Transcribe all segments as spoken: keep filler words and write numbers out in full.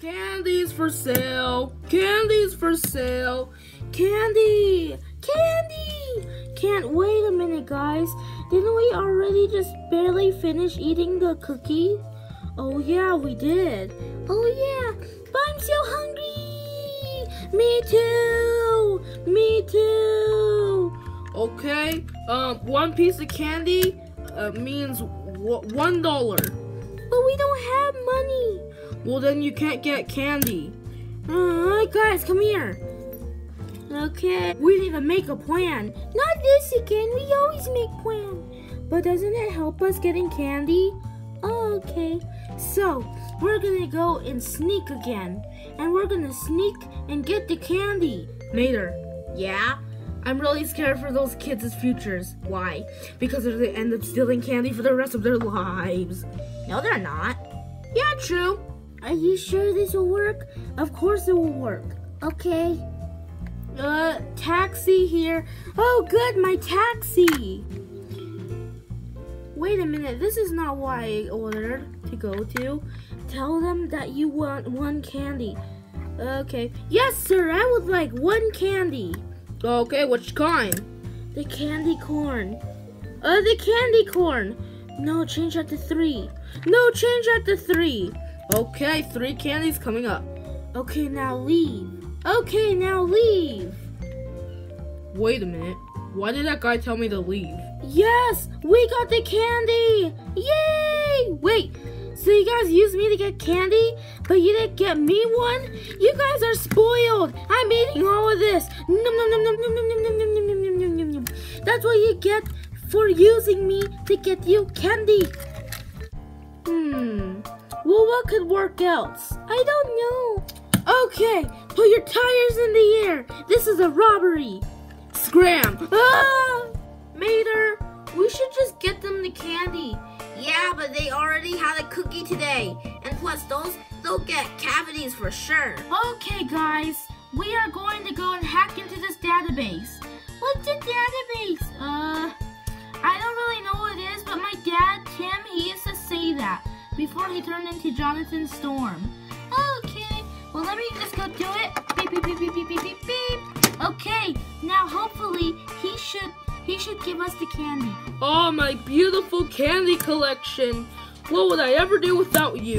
Candies for sale, candies for sale, candy, candy! Can't wait a minute, guys. Didn't we already just barely finish eating the cookie? Oh yeah, we did. Oh yeah, but I'm so hungry. Me too, me too. Okay, um, one piece of candy uh, means one dollar. But we don't have money. Well, then you can't get candy. Alright, guys, come here. Okay, we need to make a plan. Not this again, we always make plan. But doesn't it help us getting candy? Oh, okay. So, we're gonna go and sneak again. And we're gonna sneak and get the candy. Mater, yeah? I'm really scared for those kids' futures. Why? Because they're gonna end up stealing candy for the rest of their lives. No, they're not. Yeah, true. Are you sure this will work? Of course it will work. Okay. Uh, taxi here. Oh, good, my taxi. Wait a minute, this is not what I ordered to go to. Tell them that you want one candy. Okay. Yes, sir, I would like one candy. Okay, which kind? The candy corn. Uh, the candy corn. No, change that to three. No, change that to three. Okay, three candies coming up. Okay, now leave. Okay, now leave. Wait a minute. Why did that guy tell me to leave? Yes, we got the candy. Yay! Wait, so you guys used me to get candy, but you didn't get me one? You guys are spoiled. I'm eating all of this. Nom, nom, nom, nom, nom, nom, nom, nom, nom, nom, nom, nom, nom. That's what you get for using me to get you candy. Hmm. Well, what could work else? I don't know. Okay, put your tires in the air. This is a robbery. Scram. Ah! Mater, we should just get them the candy. Yeah, but they already had a cookie today. And plus those, they'll get cavities for sure. Okay, guys. We are going to go and hack into this database. What's a database? Uh, I don't really know what it is, but my dad, Tim, he used to say that. Before he turned into Jonathan Storm. Okay, well let me just go do it. Beep, beep, beep, beep, beep, beep, beep, beep. Okay, now hopefully he should he should give us the candy. Oh, my beautiful candy collection. What would I ever do without you?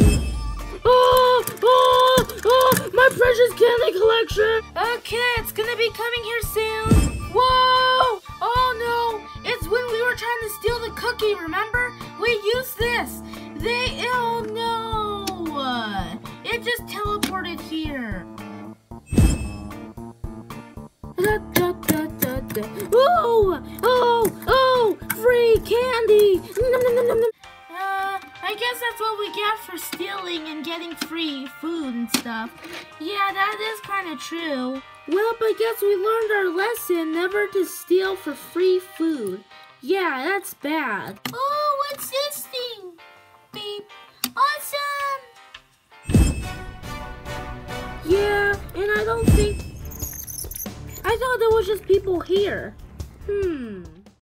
Oh, oh, oh, my precious candy collection. Okay, it's gonna be coming here soon. Whoa, oh no, it's when we were trying to steal the cookie, remember? We used this. They, oh no! Uh, it just teleported here. Da, da, da, da, da. Oh, oh, oh! Free candy! Nom, nom, nom, nom, nom. Uh, I guess that's what we get for stealing and getting free food and stuff. Yeah, that is kind of true. Well, but I guess we learned our lesson never to steal for free food. Yeah, that's bad. Oh, what's this thing? Awesome! Yeah, and I don't think... I thought there was just people here. Hmm...